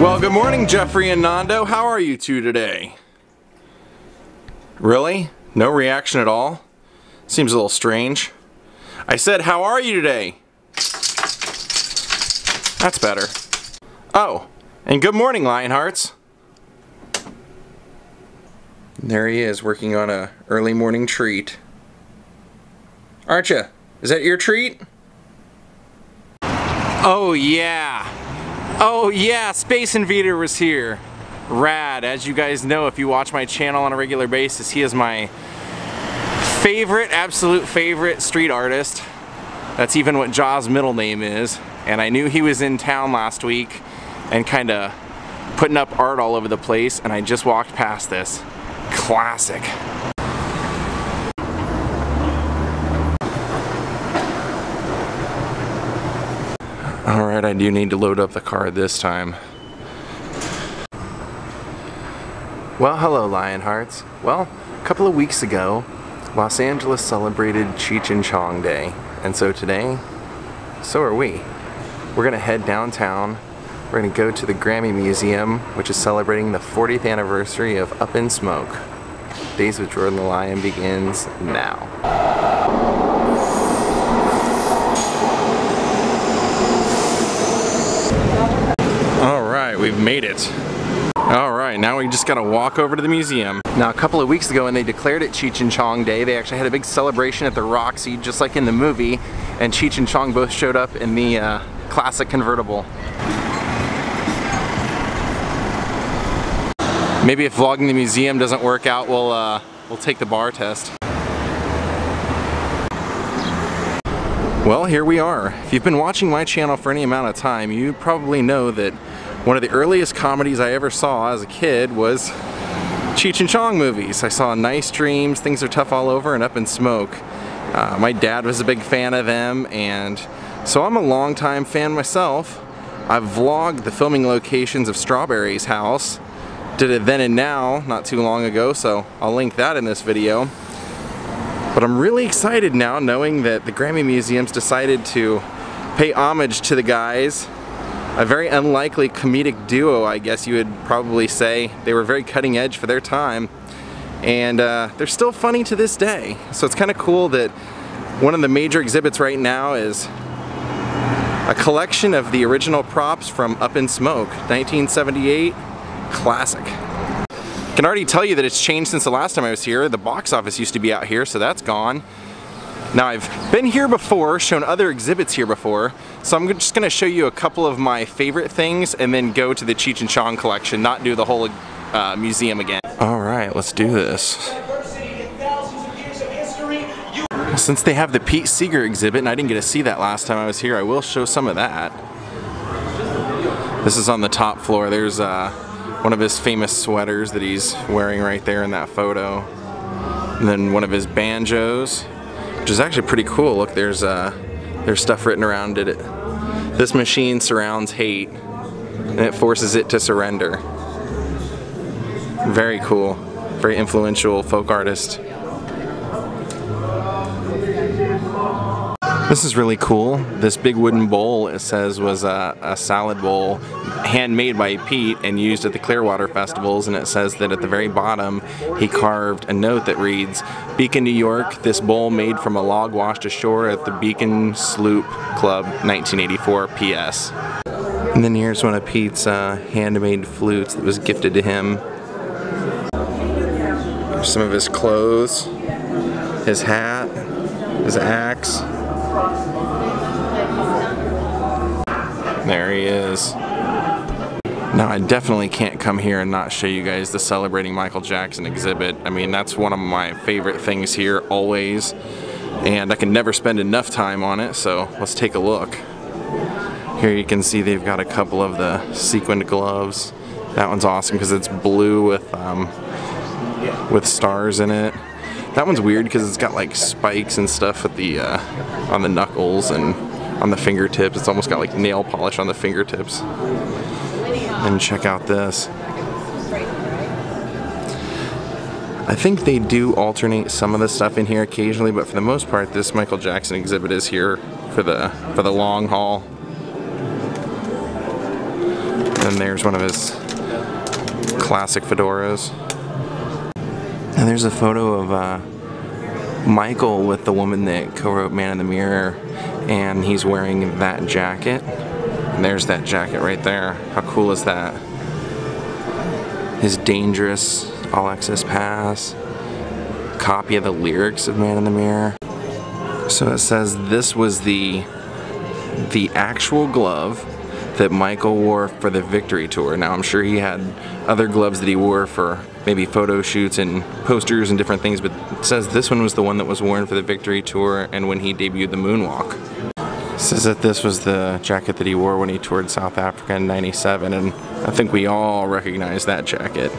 Well, good morning, Jeffrey and Nando. How are you two today? Really? No reaction at all? Seems a little strange. I said, how are you today? That's better. Oh, and good morning, Lionhearts. There he is, working on an early morning treat. Aren't you? Is that your treat? Oh, yeah. Oh yeah, Space Invader was here. Rad. As you guys know, if you watch my channel on a regular basis, he is my favorite, absolute favorite street artist. That's even what Ja's middle name is. And I knew he was in town last week and kind of putting up art all over the place, and I just walked past this. Classic. Alright, I do need to load up the car this time. Well, hello, Lionhearts. Well, a couple of weeks ago, Los Angeles celebrated Cheech and Chong Day. And so today, so are we. We're gonna head downtown. We're gonna go to the Grammy Museum, which is celebrating the 40th anniversary of Up in Smoke. Days with Jordan the Lion begins now. We've made it. Alright, now we just gotta walk over to the museum. Now, a couple of weeks ago when they declared it Cheech and Chong Day, they actually had a big celebration at the Roxy, just like in the movie, and Cheech and Chong both showed up in the classic convertible. Maybe if vlogging the museum doesn't work out, we'll take the bar test. Well, here we are. If you've been watching my channel for any amount of time, you probably know that one of the earliest comedies I ever saw as a kid was Cheech and Chong movies. I saw Nice Dreams, Things Are Tough All Over, and Up in Smoke. My dad was a big fan of them, and so I'm a longtime fan myself. I've vlogged the filming locations of Strawberry's House. Did it then and now, not too long ago, so I'll link that in this video. But I'm really excited now knowing that the Grammy Museum's decided to pay homage to the guys. A very unlikely comedic duo, I guess you would probably say. They were very cutting edge for their time, and they're still funny to this day. So it's kind of cool that one of the major exhibits right now is a collection of the original props from Up in Smoke, 1978, classic. I can already tell you that it's changed since the last time I was here. The box office used to be out here, so that's gone. Now, I've been here before, shown other exhibits here before, so I'm just going to show you a couple of my favorite things and then go to the Cheech and Chong collection, not do the whole museum again. Alright, let's do this. Since they have the Pete Seeger exhibit, and I didn't get to see that last time I was here, I will show some of that. This is on the top floor. There's one of his famous sweaters that he's wearing right there in that photo. And then one of his banjos, which is actually pretty cool. Look, there's stuff written around it. This machine surrounds hate, and it forces it to surrender. Very cool. Very influential folk artist. This is really cool. This big wooden bowl, it says, was a salad bowl handmade by Pete and used at the Clearwater festivals, and it says that at the very bottom he carved a note that reads, Beacon, New York, this bowl made from a log washed ashore at the Beacon Sloop Club, 1984, PS. And then here's one of Pete's handmade flutes that was gifted to him. There's some of his clothes, his hat, his axe. There he is. Now, I definitely can't come here and not show you guys the Celebrating Michael Jackson exhibit. I mean, that's one of my favorite things here, always. And I can never spend enough time on it, so let's take a look. Here you can see they've got a couple of the sequined gloves. That one's awesome because it's blue with stars in it. That one's weird because it's got like spikes and stuff at the, on the knuckles and on the fingertips. It's almost got like nail polish on the fingertips. And check out this. I think they do alternate some of the stuff in here occasionally, but for the most part, this Michael Jackson exhibit is here for the long haul. And there's one of his classic fedoras. And there's a photo of Michael with the woman that co-wrote Man in the Mirror, and he's wearing that jacket. And there's that jacket right there. How cool is that? His dangerous all-access pass. Copy of the lyrics of Man in the Mirror. So it says this was the actual glove that Michael wore for the Victory Tour. Now I'm sure he had other gloves that he wore for maybe photo shoots and posters and different things, but it says this one was the one that was worn for the Victory Tour and when he debuted the moonwalk. It says that this was the jacket that he wore when he toured South Africa in '97, and I think we all recognize that jacket.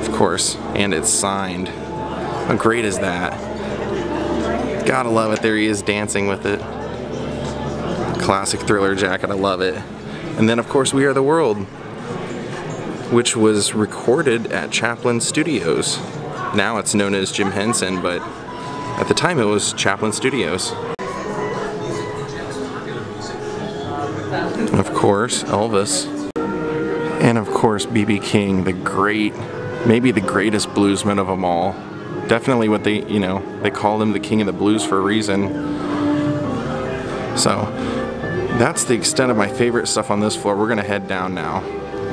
Of course, and it's signed. How great is that? Gotta love it, there he is dancing with it. Classic Thriller jacket, I love it. And then of course We Are the World, which was recorded at Chaplin Studios. Now it's known as Jim Henson, but at the time it was Chaplin Studios. Of course, Elvis. And of course BB King, the great, maybe the greatest bluesman of them all. Definitely what they, you know, they called him the King of the Blues for a reason. So that's the extent of my favorite stuff on this floor. We're gonna head down now,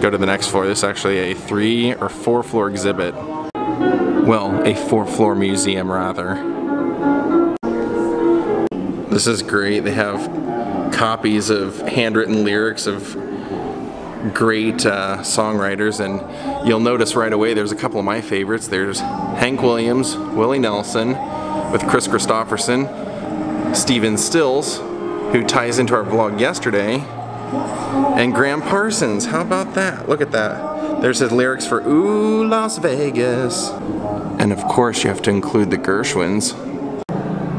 go to the next floor. This is actually a 3 or 4 floor exhibit. Well, a 4 floor museum rather. This is great. They have copies of handwritten lyrics of great songwriters, and you'll notice right away there's a couple of my favorites. There's Hank Williams, Willie Nelson with Chris Christofferson, Stephen Stills, who ties into our vlog yesterday, and Gram Parsons. How about that? Look at that. There's his lyrics for Ooh, Las Vegas. And of course you have to include the Gershwins.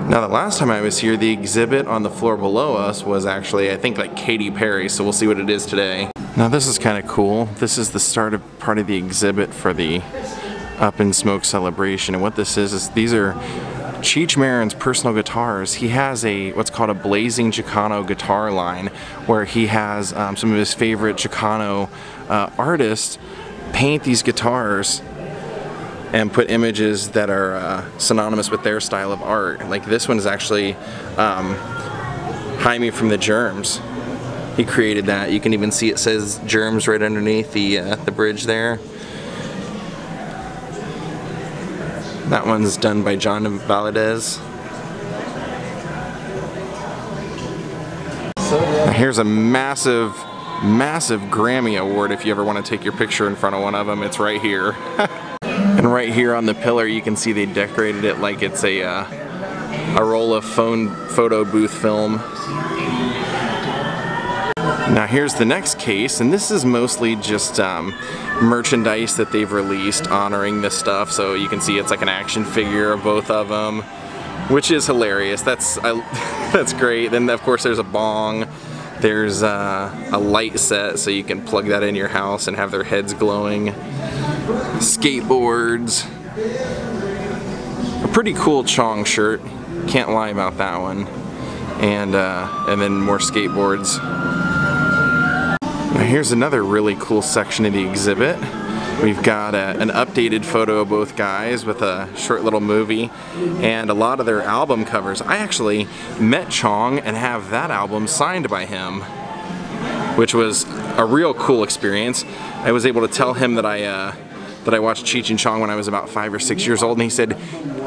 Now the last time I was here, the exhibit on the floor below us was actually, I think, like Katy Perry, so we'll see what it is today. Now this is kind of cool. This is the start of part of the exhibit for the Up in Smoke celebration, and what this is these are Cheech Marin's personal guitars. He has a what's called a Blazing Chicano guitar line, where he has some of his favorite Chicano artists paint these guitars and put images that are synonymous with their style of art. Like this one is actually Jaime from the Germs. He created that. You can even see it says Germs right underneath the bridge there. That one's done by John Valadez. Here's a massive, massive Grammy Award if you ever want to take your picture in front of one of them. It's right here. And right here on the pillar you can see they decorated it like it's a roll of photo booth film. Now here's the next case, and this is mostly just merchandise that they've released honoring this stuff. So you can see it's like an action figure of both of them, which is hilarious. That's great. Then of course there's a bong, there's a light set so you can plug that in your house and have their heads glowing. Skateboards. A pretty cool Chong shirt. Can't lie about that one. And then more skateboards. Now here's another really cool section of the exhibit. We've got an updated photo of both guys with a short little movie and a lot of their album covers. I actually met Chong and have that album signed by him, which was a real cool experience. I was able to tell him that I watched Cheech and Chong when I was about 5 or 6 years old, and he said,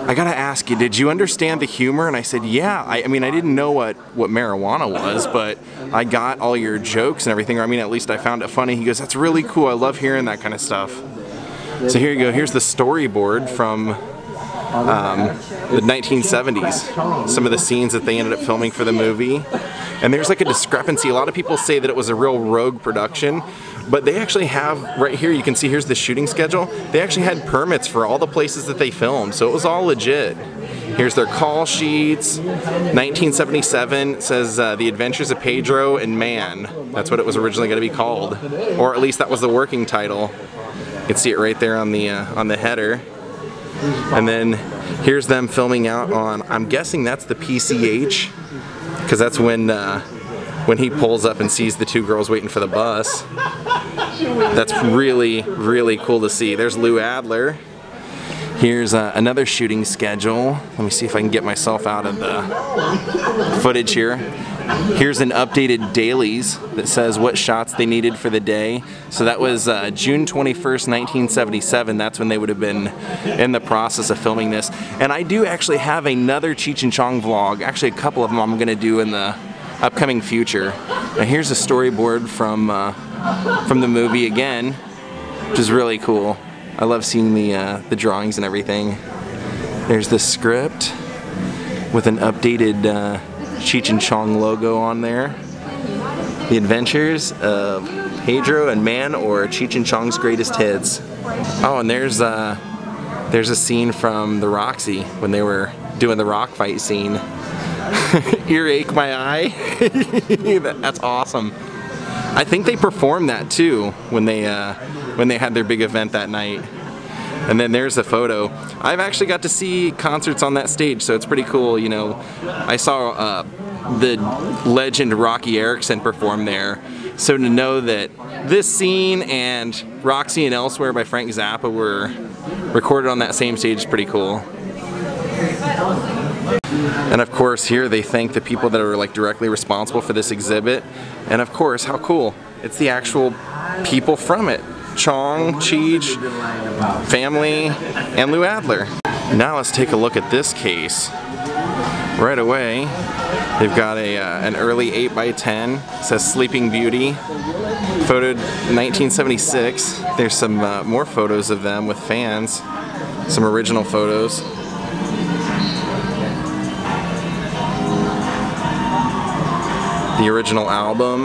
"I gotta ask you, did you understand the humor?" And I said, "Yeah, I mean, I didn't know what marijuana was, but I got all your jokes and everything, or I mean, at least I found it funny." He goes, "That's really cool, I love hearing that kind of stuff." So here you go, here's the storyboard from the 1970s. Some of the scenes that they ended up filming for the movie. And there's like a discrepancy. A lot of people say that it was a real rogue production, but they actually have, right here you can see here's the shooting schedule, they actually had permits for all the places that they filmed, so it was all legit. Here's their call sheets. 1977 says The Adventures of Pedro and Man. That's what it was originally going to be called, or at least that was the working title. You can see it right there on the header. And then here's them filming out on, I'm guessing that's the PCH, because that's when when he pulls up and sees the two girls waiting for the bus. That's really, really cool to see. There's Lou Adler. Here's another shooting schedule. Let me see if I can get myself out of the footage here. Here's an updated dailies that says what shots they needed for the day. So that was June 21st, 1977. That's when they would have been in the process of filming this. And I do actually have another Cheech and Chong vlog. Actually, a couple of them I'm going to do in the upcoming future. Now here's a storyboard from the movie again, which is really cool. I love seeing the drawings and everything. There's the script with an updated Cheech and Chong logo on there. The Adventures of Pedro and Man, or Cheech and Chong's Greatest Hits. Oh, and there's a scene from the Roxy when they were doing the rock fight scene. Earache my eye. That's awesome. I think they performed that too when they had their big event that night. And then there's a photo. I've actually got to see concerts on that stage, so it's pretty cool, you know. I saw the legend Rocky Erickson perform there, so to know that this scene and Roxy and Elsewhere by Frank Zappa were recorded on that same stage is pretty cool. And of course here they thank the people that are like directly responsible for this exhibit. And of course, how cool, it's the actual people from it. Chong, Cheech, family, and Lou Adler. Now let's take a look at this case. Right away, they've got a an early 8x10. It says Sleeping Beauty, photoed 1976. There's some more photos of them with fans, some original photos. The original album,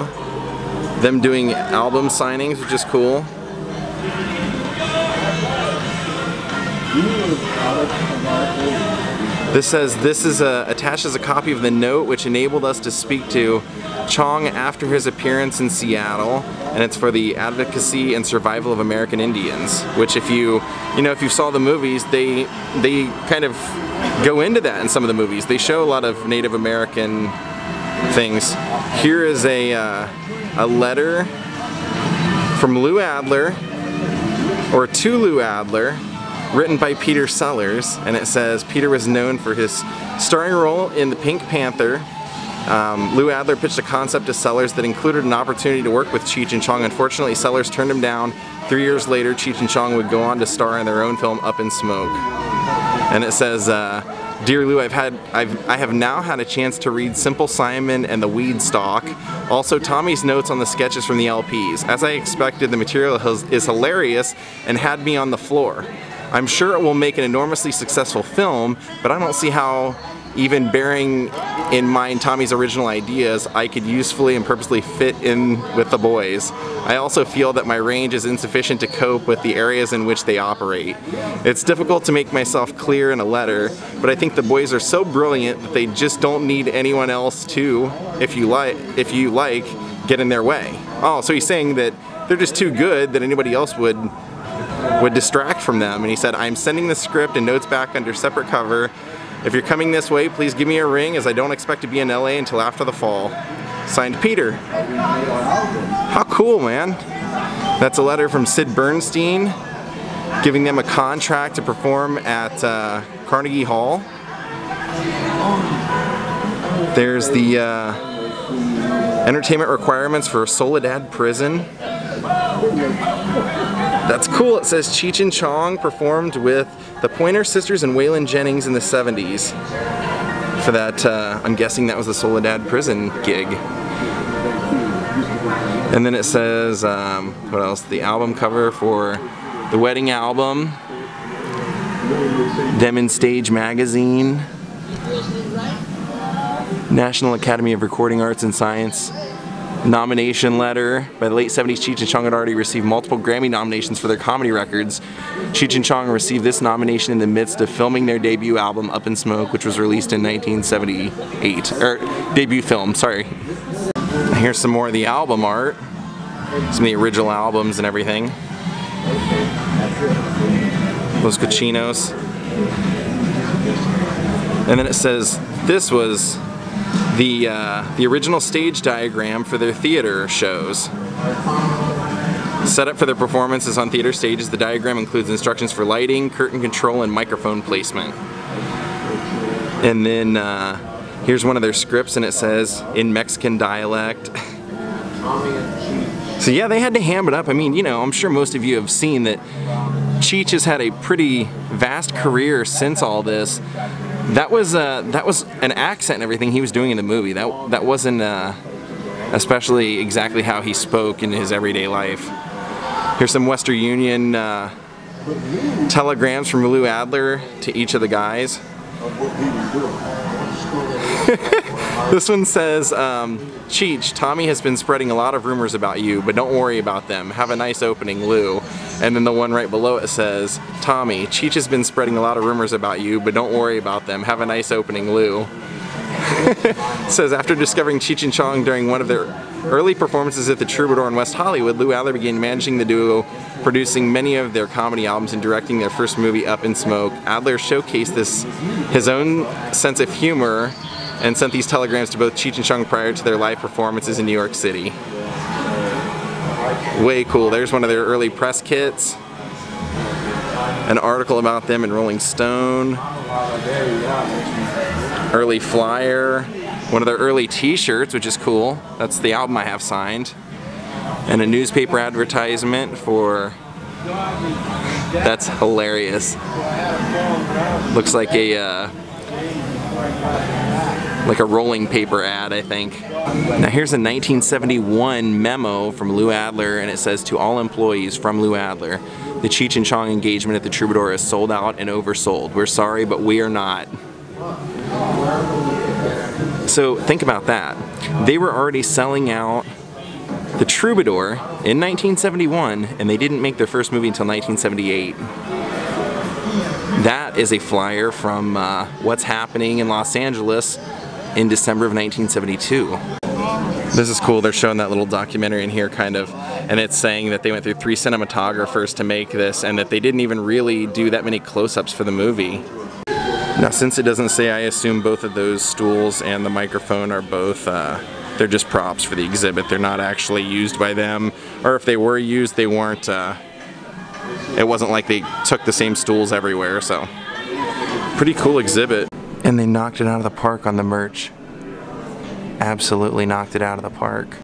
them doing album signings, which is cool. This says, this is attaches a copy of the note which enabled us to speak to Chong after his appearance in Seattle, and it's for the advocacy and survival of American Indians, which if you know if you saw the movies, they kind of go into that in some of the movies. They show a lot of Native American things. Here is a letter from Lou Adler, or to Lou Adler, written by Peter Sellers, and it says Peter was known for his starring role in the Pink Panther. Lou Adler pitched a concept to Sellers that included an opportunity to work with Cheech and Chong. Unfortunately, Sellers turned him down. 3 years later, Cheech and Chong would go on to star in their own film, Up in Smoke. And it says, Dear Lou, I have now had a chance to read Simple Simon and the Weed Stalk, also Tommy's notes on the sketches from the LPs. As I expected, the material is hilarious and had me on the floor. I'm sure it will make an enormously successful film, but I don't see how, even bearing in mind Tommy's original ideas, I could usefully and purposely fit in with the boys. I also feel that my range is insufficient to cope with the areas in which they operate. It's difficult to make myself clear in a letter, but I think the boys are so brilliant that they just don't need anyone else to, if you like, get in their way. Oh, so he's saying that they're just too good that anybody else would distract from them. And he said, I'm sending the script and notes back under separate cover. If you're coming this way, please give me a ring, as I don't expect to be in LA until after the fall. Signed, Peter. How cool, man. That's a letter from Sid Bernstein, giving them a contract to perform at Carnegie Hall. There's the entertainment requirements for Soledad Prison. That's cool. It says Cheech and Chong performed with the Pointer Sisters and Waylon Jennings in the 70s. For that, I'm guessing that was the Soledad Prison gig. And then it says, what else? The album cover for the wedding album. Them in Stage magazine. National Academy of Recording Arts and Science nomination letter. By the late 70s, Cheech and Chong had already received multiple Grammy nominations for their comedy records. Cheech and Chong received this nomination in the midst of filming their debut album, Up in Smoke, which was released in 1978. Debut film, sorry. Here's some more of the album art. Some of the original albums and everything. Los Cochinos. And then it says, this was the original stage diagram for their theater shows. Set up for their performances on theater stages, the diagram includes instructions for lighting, curtain control, and microphone placement. And then here's one of their scripts, and it says, in Mexican dialect. So yeah, they had to ham it up. I mean, you know, I'm sure most of you have seen that Cheech has had a pretty vast career since all this. That was an accent and everything he was doing in the movie. That wasn't especially exactly how he spoke in his everyday life. Here's some Western Union telegrams from Lou Adler to each of the guys. This one says, Cheech, Tommy has been spreading a lot of rumors about you, but don't worry about them. Have a nice opening, Lou. And then the one right below it says, Tommy, Cheech has been spreading a lot of rumors about you, but don't worry about them. Have a nice opening, Lou. It says, after discovering Cheech and Chong during one of their early performances at the Troubadour in West Hollywood, Lou Adler began managing the duo, producing many of their comedy albums and directing their first movie, Up in Smoke. Adler showcased his own sense of humor and sent these telegrams to both Cheech and Chong prior to their live performances in New York City. Way cool. There's one of their early press kits. An article about them in Rolling Stone. Early flyer, one of their early t-shirts, which is cool. That's the album I have signed. And a newspaper advertisement for... That's hilarious. Looks like a rolling paper ad, I think. Now here's a 1971 memo from Lou Adler, and it says, to all employees from Lou Adler, the Cheech and Chong engagement at the Troubadour is sold out and oversold. We're sorry, but we are not. So think about that. They were already selling out the Troubadour in 1971, and they didn't make their first movie until 1978. That is a flyer from what's happening in Los Angeles in December of 1972. This is cool. They're showing that little documentary in here, kind of, and it's saying that they went through 3 cinematographers to make this, and that they didn't even really do that many close-ups for the movie. Now, since it doesn't say, I assume both of those stools and the microphone are both, they're just props for the exhibit. They're not actually used by them, or if they were used, they weren't, it wasn't like they took the same stools everywhere, so. Pretty cool exhibit. And they knocked it out of the park on the merch. Absolutely knocked it out of the park.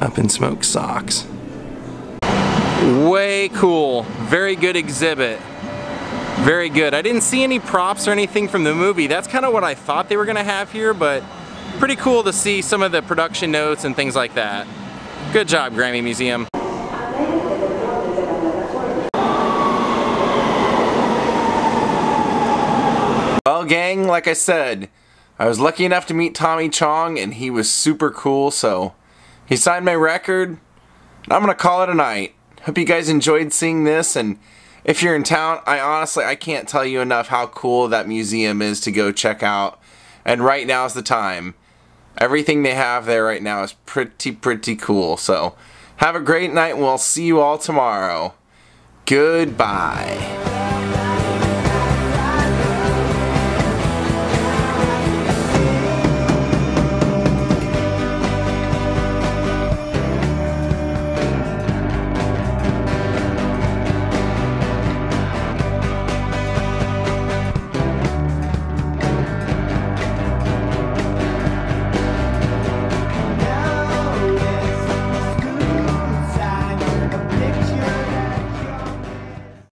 Up in Smoke socks. Way cool, very good exhibit. Very good. I didn't see any props or anything from the movie. That's kind of what I thought they were going to have here, but pretty cool to see some of the production notes and things like that. Good job, Grammy Museum. Well, gang, like I said, I was lucky enough to meet Tommy Chong, and he was super cool, so he signed my record, and I'm going to call it a night. Hope you guys enjoyed seeing this, and if you're in town, I honestly can't tell you enough how cool that museum is to go check out. And right now is the time. Everything they have there right now is pretty cool. So have a great night, and we'll see you all tomorrow. Goodbye.